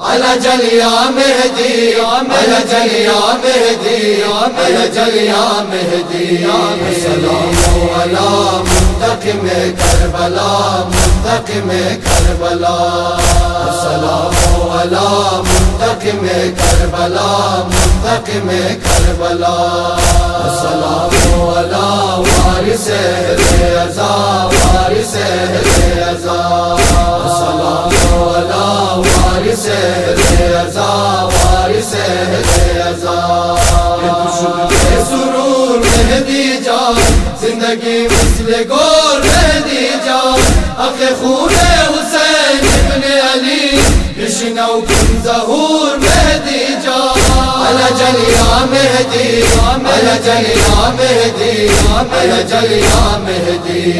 على جل يا مهدي على جل يا مهدي على جل يا مهدي سلام ولا منتقم كربلا منتقم كربلا سلام ولا منتقم كربلا منتقم كربلا سلام ولا وارثه الأذى وارثه الأذى سلام ولا سرور مهدی جان زندگی مثل گل مهدی جان اخ خون حسین ابن علی بشنو کن ظهور مهدی جان على جل يا مهدي على جل يا مهدي على جل يا مهدي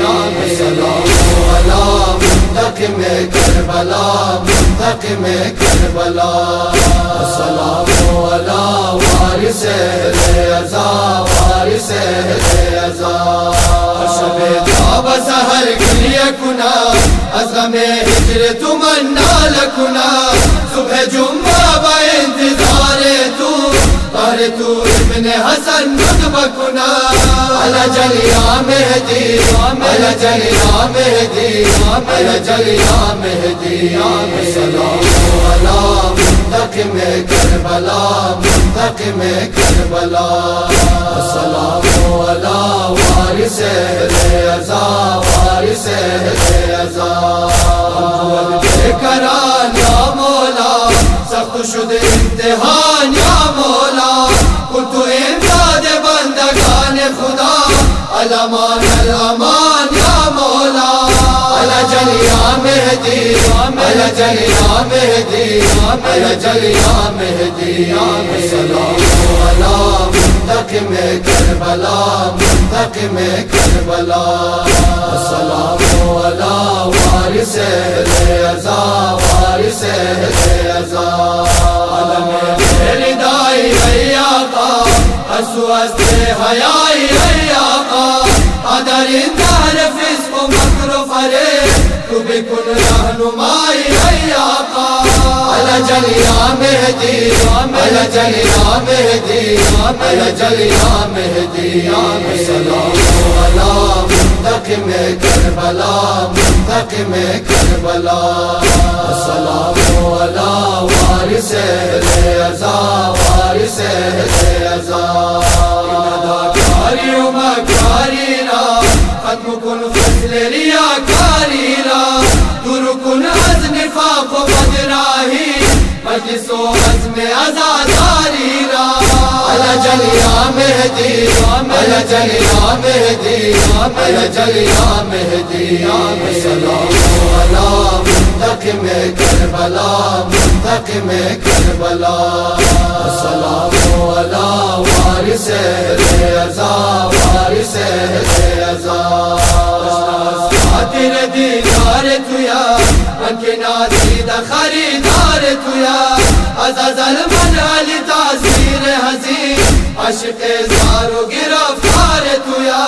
سلام ولا منتقم كربلا منتقم كربلا سلام ولا وارثه الأذى وارثه الأذى شب طاب سهر كل يكنا از غم هجر تمنا لكنا صبح جمعة بانتظارتو طارتو ابن حسن مطبقنا على جل يا مهدي على جل يا مهدي على جل يا مهدي سلام ولا منتقم كربلا منتقم كربلا سلام ولا وارثه الأذى وارثه الأذى کران یا مولا سخت شد امتحان یا مولا کن تو امداد بندگان خدا الامان الامان یا مولا على جل يا مهدي على جل يا مهدي على جل يا مهدي سلام ولا منتقم كربلا منتقم كربلا سلام ولا وارثه الأذى وارثه الأذى علم الرداء هياقا أسو أسته هياي هياقا قدر الدهر فسق مكر فليل تو بكن رهنماي هياقا على جل يا مهدي على جل يا مهدي على جل يا مهدي سلام ولا منتقم كربلا منتقم كربلا سلام ولا وارثه الأذى وارثه الأذى مكاري ومكارينا ختم كن فصل رياكارينا دور كن از نفاق وبدراهي مجلس وعزم عزادارينا على جل يا مهدي على جل يا مهدي على جل يا مهدي سلام ولا منتقم كربلا منتقم كربلا سلام ولا وارثه الأذى وارثه الأذى خاطر دیدار تویا من که نادید خریدار تویا از ظلم علی تاثیر حزین عاشق زار و گرفتار تویا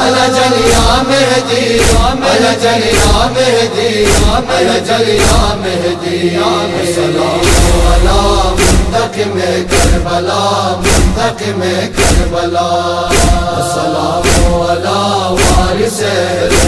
على جل يا مهدي على جل يا مهدي على جل يا مهدي سلام ولا منتقم كربلا منتقم كربلا سلام ولا وارثه